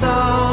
song.